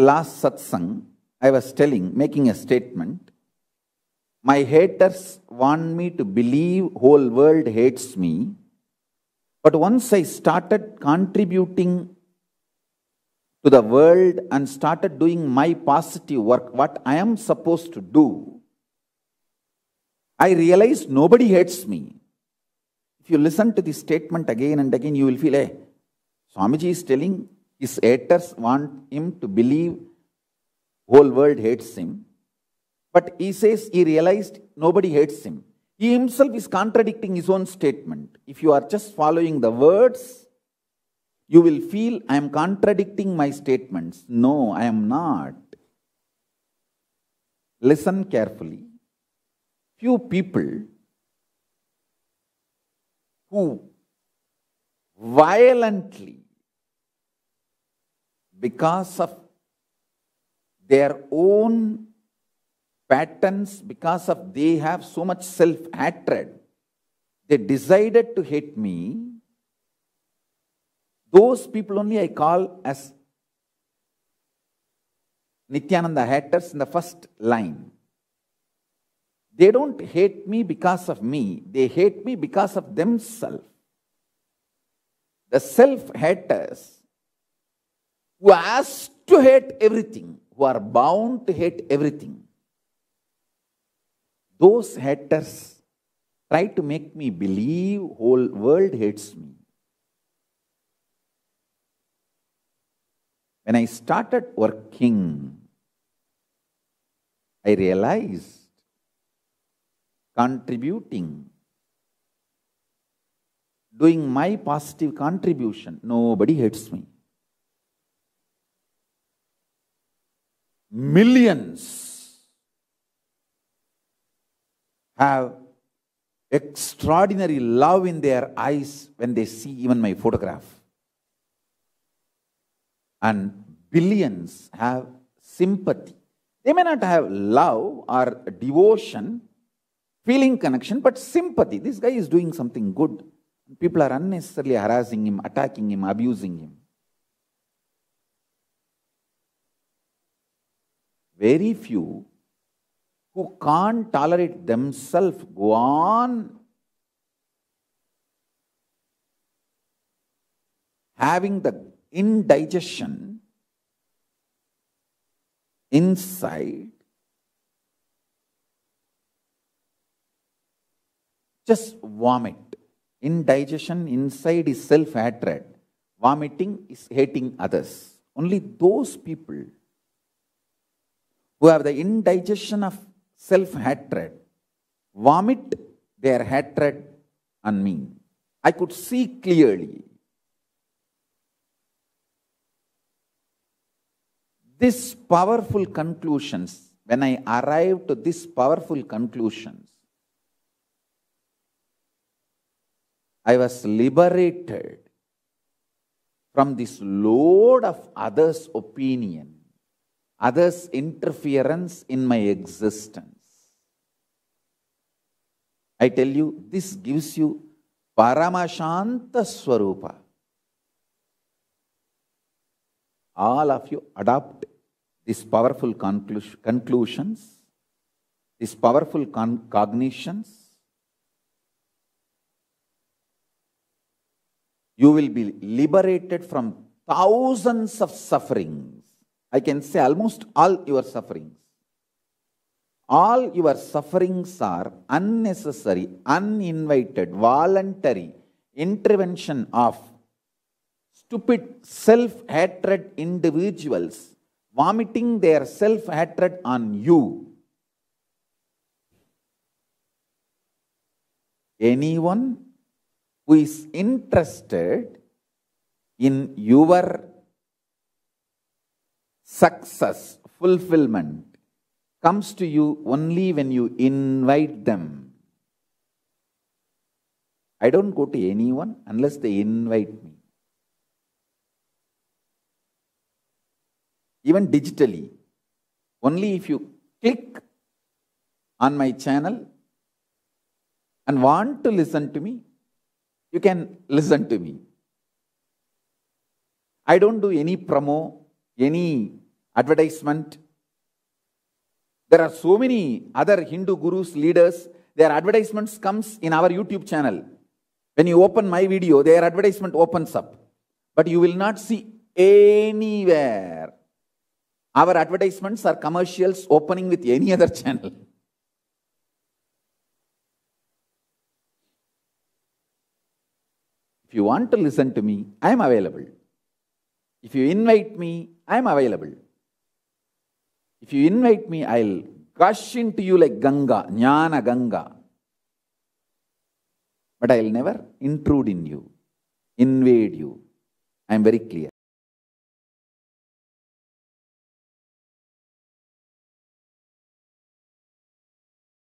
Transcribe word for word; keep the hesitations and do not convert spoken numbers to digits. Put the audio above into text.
the last satsang, I was telling, making a statement. My haters want me to believe whole world hates me. But once I started contributing to the world and started doing my positive work, what I am supposed to do, I realized nobody hates me. If you listen to this statement again and again, you will feel, hey, Swamiji is telling his haters want him to believe whole world hates him. But he says he realized nobody hates him. He himself is contradicting his own statement. If you are just following the words, you will feel I am contradicting my statements. No, I am not. Listen carefully. Few people who violently, because of their own patterns, because of they have so much self-hatred, they decided to hate me. Those people only I call as Nithyananda haters in the first line. They don't hate me because of me. They hate me because of themselves. The self-haters who are asked to hate everything, who are bound to hate everything, those haters try to make me believe whole world hates me. When I started working, I realized contributing, doing my positive contribution, nobody hates me. Millions have extraordinary love in their eyes when they see even my photograph. And billions have sympathy. They may not have love or devotion, feeling connection, but sympathy. This guy is doing something good. People are unnecessarily harassing him, attacking him, abusing him. Very few who can't tolerate themselves go on having the indigestion inside, just vomit. Indigestion inside is self-hatred. Vomiting is hating others. Only those people who have the indigestion of self-hatred vomit their hatred on me. I could see clearly. This powerful conclusions, when I arrived to this powerful conclusions, I was liberated from this load of others' opinion, others' interference in my existence. I tell you, this gives you Paramashanta Swarupa. All of you adopt these powerful conclu- conclusions, these powerful con- cognitions. You will be liberated from thousands of sufferings. I can say almost all your sufferings. All your sufferings are unnecessary, uninvited, voluntary intervention of stupid self-hatred individuals vomiting their self-hatred on you. Anyone who is interested in your success, fulfillment, comes to you only when you invite them. I don't go to anyone unless they invite me. Even digitally, only if you click on my channel and want to listen to me, you can listen to me. I don't do any promo, any advertisement. There are so many other Hindu gurus, leaders, their advertisements comes in our YouTube channel. When you open my video, their advertisement opens up. But you will not see anywhere. Our advertisements are commercials opening with any other channel. If you want to listen to me, I am available. If you invite me, I am available. If you invite me, I'll gush into you like Ganga, Jnana Ganga. But I'll never intrude in you, invade you. I am very clear.